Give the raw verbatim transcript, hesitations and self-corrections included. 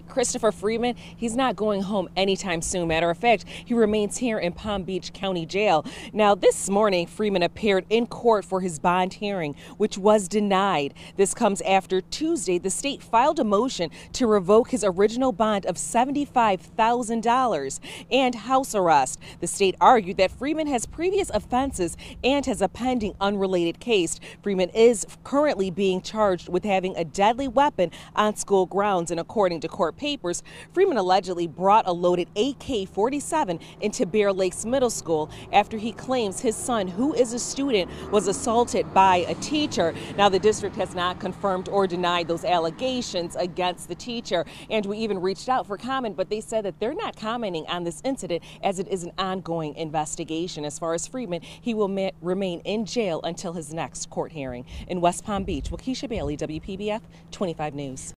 Christopher Freeman, he's not going home anytime soon. Matter of fact, he remains here in Palm Beach County Jail. Now, this morning, Freeman appeared in court for his bond hearing, which was denied. This comes after Tuesday, the state filed a motion to revoke his original bond of seventy-five thousand dollars and house arrest. The state argued that Freeman has previous offenses and has a pending unrelated case. Freeman is currently being charged with having a deadly weapon on school grounds, and according to court papers, Freeman allegedly brought a loaded A K forty-seven into Bear Lakes Middle School after he claims his son, who is a student, was assaulted by a teacher. Now, the district has not confirmed or denied those allegations against the teacher, and we even reached out for comment, but they said that they're not commenting on this incident as it is an ongoing investigation. As far as Freeman, he will remain in jail until his next court hearing. In West Palm Beach, Wakisha Bailey, W P B F twenty-five News.